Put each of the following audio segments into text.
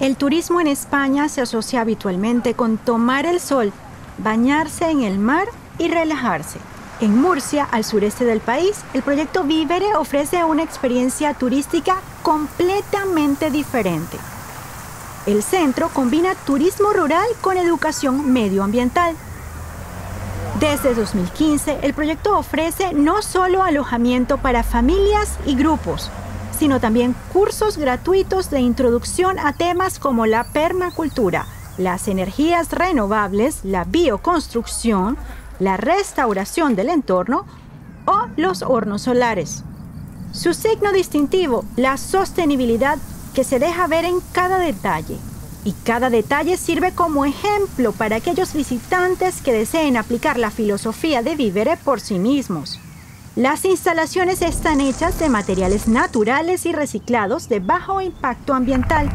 El turismo en España se asocia habitualmente con tomar el sol, bañarse en el mar y relajarse. En Murcia, al sureste del país, el proyecto Vivere ofrece una experiencia turística completamente diferente. El centro combina turismo rural con educación medioambiental. Desde 2015, el proyecto ofrece no solo alojamiento para familias y grupos, sino también cursos gratuitos de introducción a temas como la permacultura, las energías renovables, la bioconstrucción, la restauración del entorno o los hornos solares. Su signo distintivo, la sostenibilidad, que se deja ver en cada detalle. Y cada detalle sirve como ejemplo para aquellos visitantes que deseen aplicar la filosofía de Vivere por sí mismos. Las instalaciones están hechas de materiales naturales y reciclados de bajo impacto ambiental.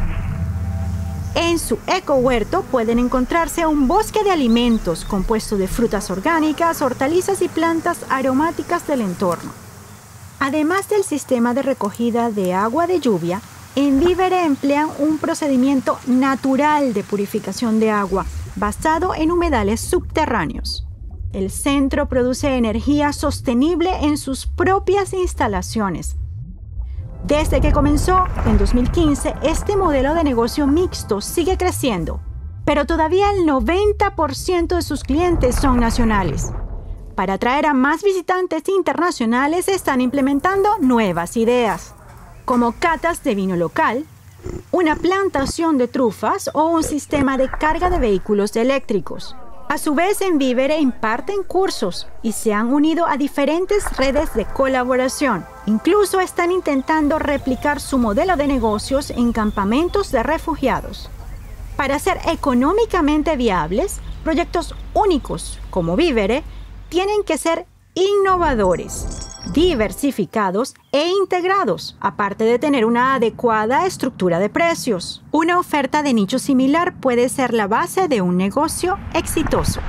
En su ecohuerto pueden encontrarse un bosque de alimentos compuesto de frutas orgánicas, hortalizas y plantas aromáticas del entorno. Además del sistema de recogida de agua de lluvia, en Vivere emplean un procedimiento natural de purificación de agua basado en humedales subterráneos. El centro produce energía sostenible en sus propias instalaciones. Desde que comenzó en 2015, este modelo de negocio mixto sigue creciendo, pero todavía el 90% de sus clientes son nacionales. Para atraer a más visitantes internacionales, están implementando nuevas ideas, como catas de vino local, una plantación de trufas o un sistema de carga de vehículos eléctricos. A su vez, en Vivere imparten cursos y se han unido a diferentes redes de colaboración. Incluso están intentando replicar su modelo de negocios en campamentos de refugiados. Para ser económicamente viables, proyectos únicos como Vivere tienen que ser innovadores, diversificados e integrados, aparte de tener una adecuada estructura de precios. Una oferta de nicho similar puede ser la base de un negocio exitoso.